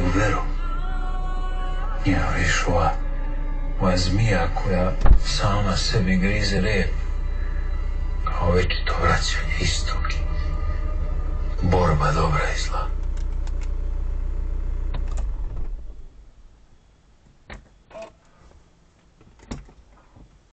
веру. Я пришла. Змija koja sama sebi grize rep, kao večito vraćanje istoki, borba dobra i zla.